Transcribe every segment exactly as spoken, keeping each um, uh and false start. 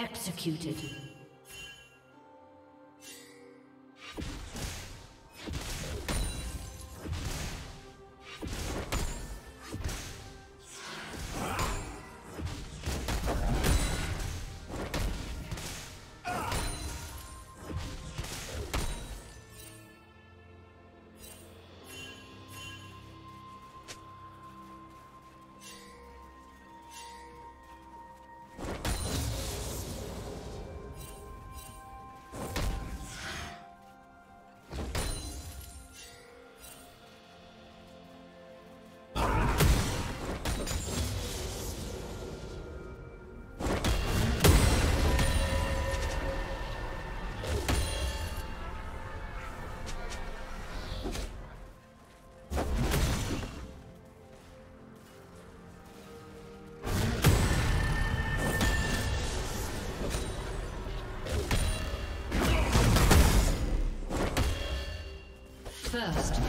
executed. First.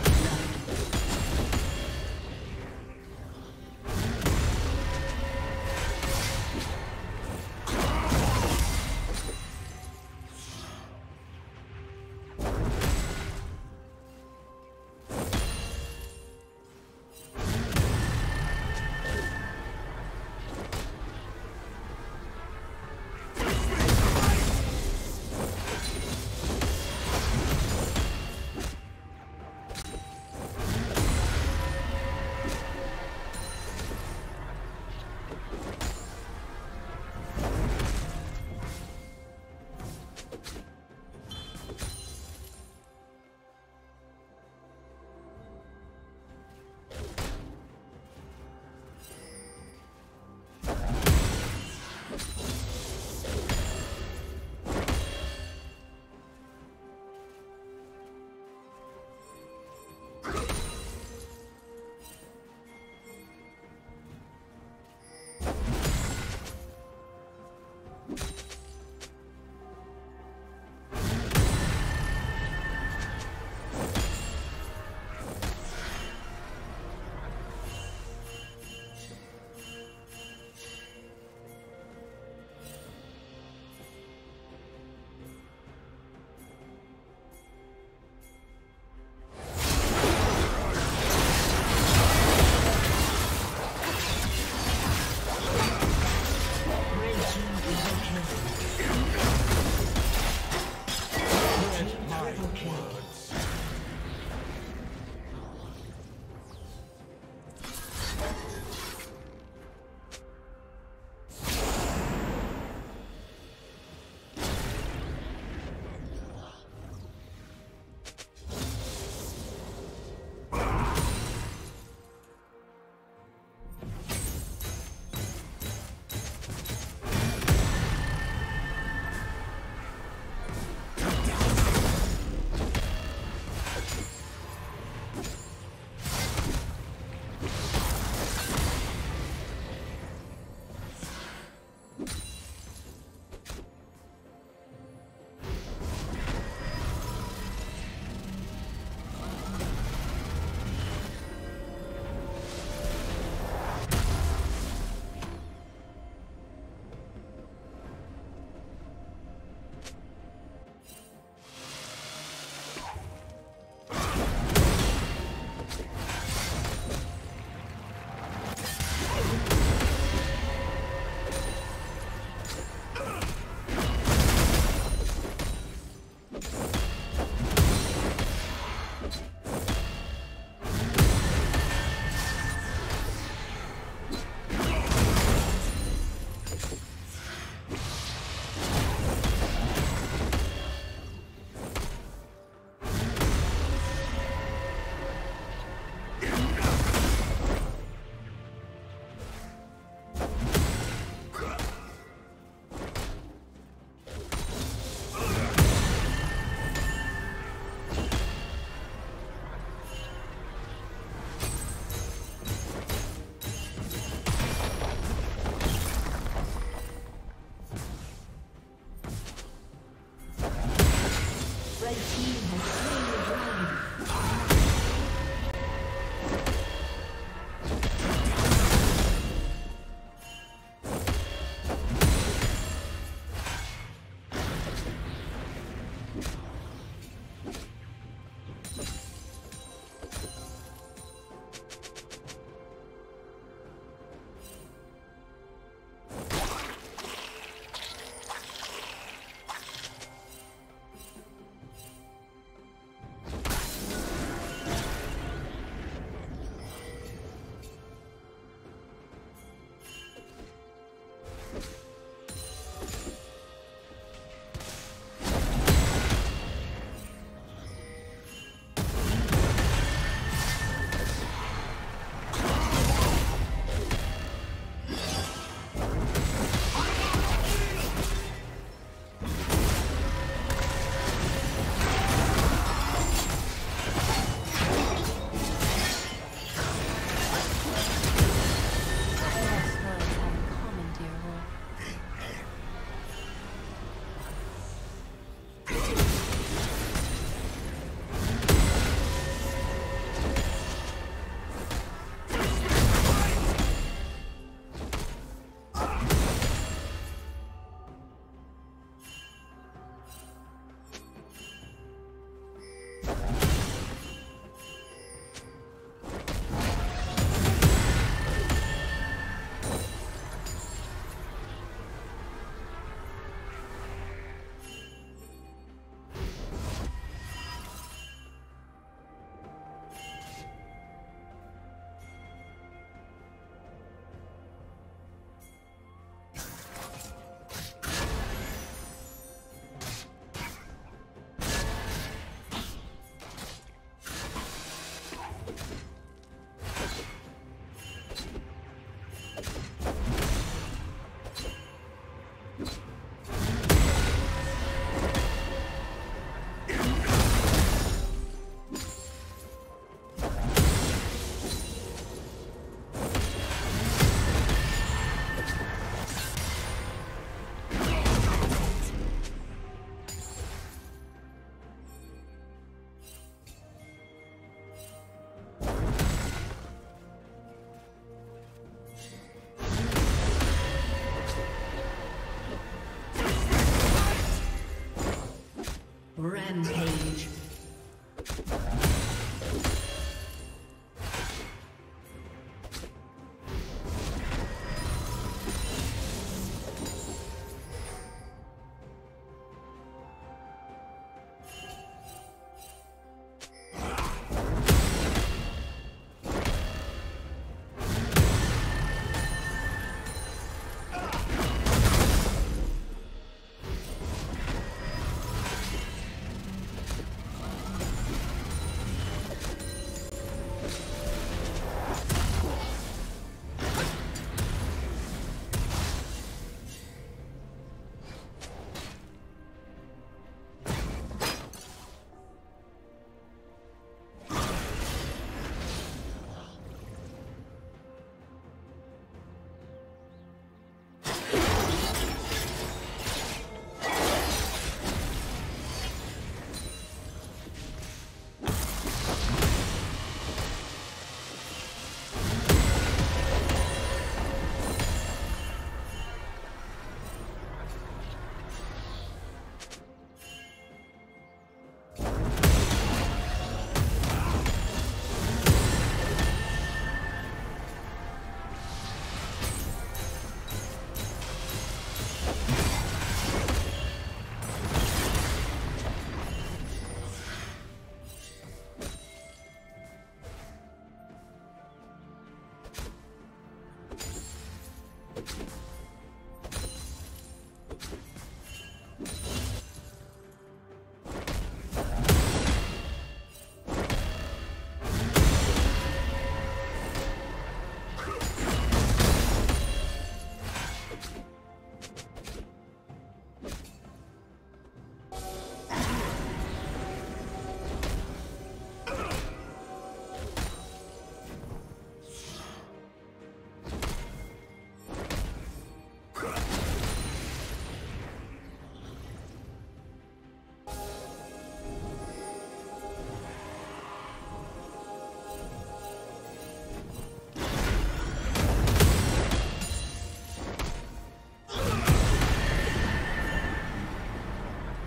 Rampage.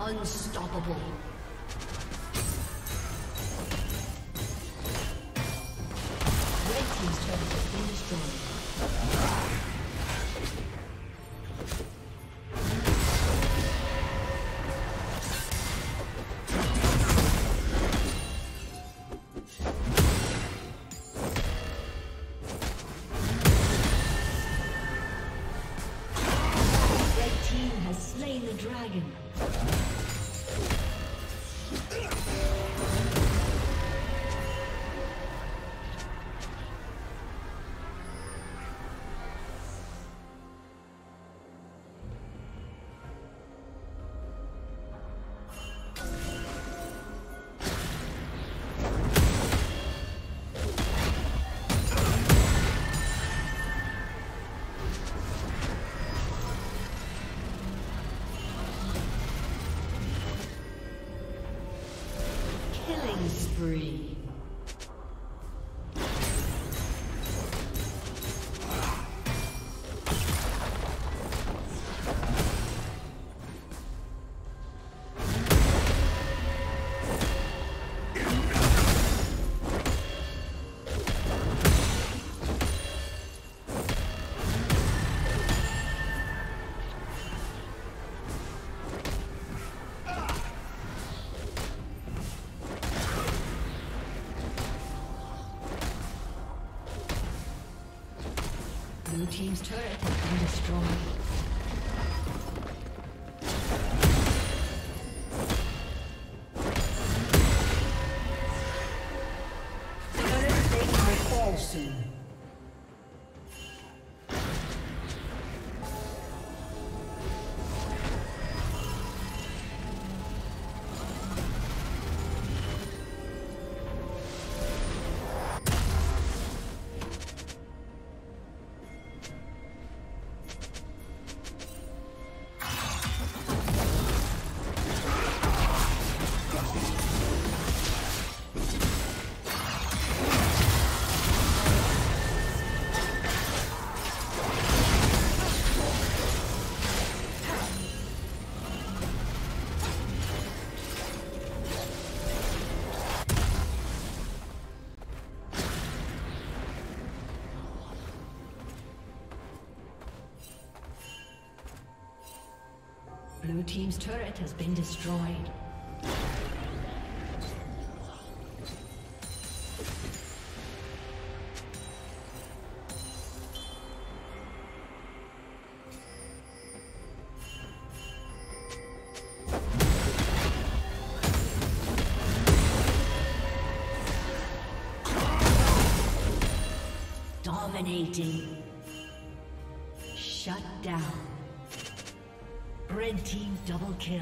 Unstoppable. Red team's turret has been destroyed. Spree. Blue team's turret has been destroyed. Blue team's turret has been destroyed. Dominating. Shut down. Red team double kill.